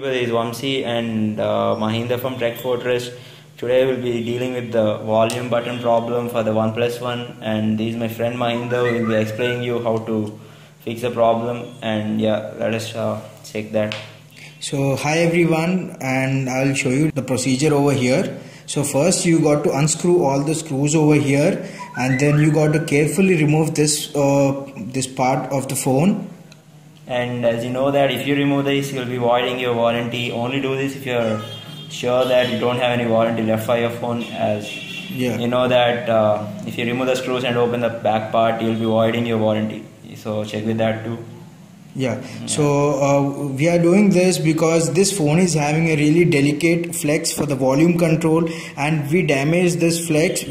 people, is Vamsi and Mahinder from Tech4tress. Today we'll be dealing with the volume button problem for the OnePlus One, and this is my friend Mahinder who will be explaining you how to fix the problem. And yeah, let us check that. So hi everyone, and I'll show you the procedure over here. So first you got to unscrew all the screws over here, and then you got to carefully remove this part of the phone. And as you know that if you remove this, you'll be voiding your warranty. Only do this if you're sure that you don't have any warranty left for your phone, as you know that if you remove the screws and open the back part, you'll be voiding your warranty. So check with that too. So we are doing this because this phone is having a really delicate flex for the volume control, and we damage this flex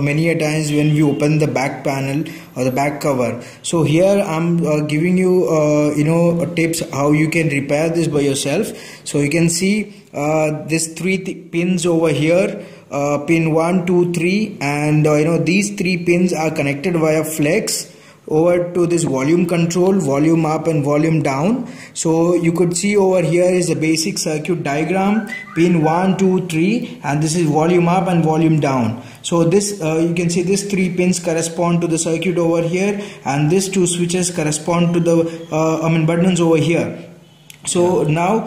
many a times when we open the back panel or the back cover. So here I'm giving you tips how you can repair this by yourself. So you can see this three pins over here, pin 1, 2, 3, and these 3 pins are connected via flex over to this volume control, volume up and volume down. So you could see over here is the basic circuit diagram, pin 1, 2, 3, and this is volume up and volume down. So this you can see these 3 pins correspond to the circuit over here, and these 2 switches correspond to the buttons over here. So now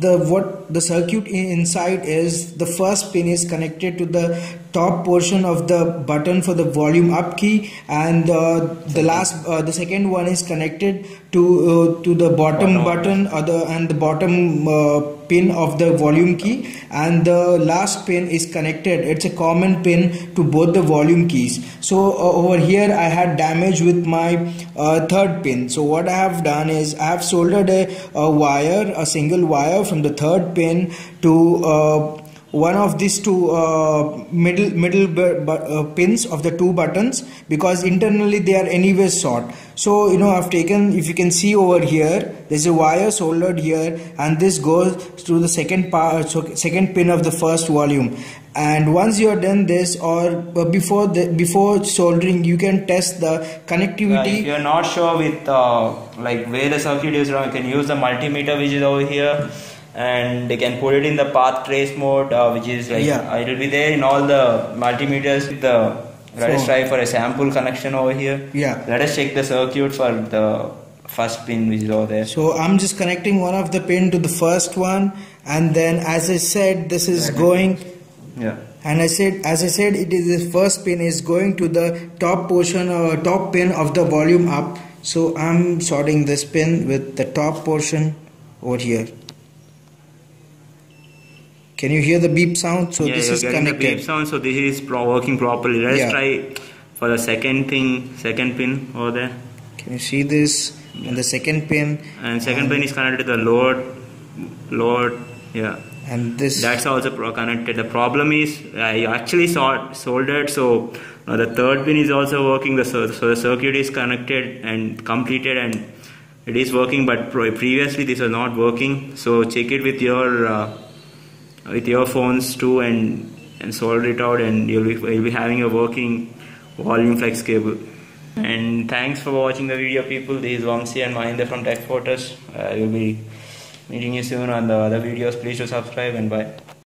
the circuit inside is the first pin is connected to the top portion of the button for the volume up key, and the second one is connected to the bottom button and the bottom pin of the volume key, and the last pin is connected, it's a common pin to both the volume keys. So over here I had damage with my third pin. So what I have done is I have soldered a single wire from the third pin to one of these two middle pins of the 2 buttons, because internally they are anyway short. So I've taken, if you can see over here, there's a wire soldered here, and this goes to the second pin of the first volume. And once you are done this, or before soldering, you can test the connectivity. If you are not sure with where the circuit is wrong, you can use the multimeter which is over here, and they can put it in the path trace mode, which is it will be there in all the multimeters. Let us try for a sample connection over here. Let us check the circuit for the first pin which is over there. So I'm just connecting one of the pin to the first one, and then as I said, this is going. And as I said, it is the first pin is going to the top portion or top pin of the volume up. So I'm sorting this pin with the top portion over here. Can you hear the beep sound? So this is connected. The beep sound, so this is working properly. Let's try for the second pin over there. Can you see this? And the second pin. And second pin is connected to the lower. And this. That's also connected. The problem is I actually soldered, so the third pin is also working. So the circuit is connected and completed, and it is working. But previously this was not working. So check it with your phones too, and solder it out, and you'll be having a working volume flex cable. And thanks for watching the video, people. This is Vamsi and Mahinder from Tech4tress. We'll be meeting you soon on the other videos. Please do subscribe, and bye.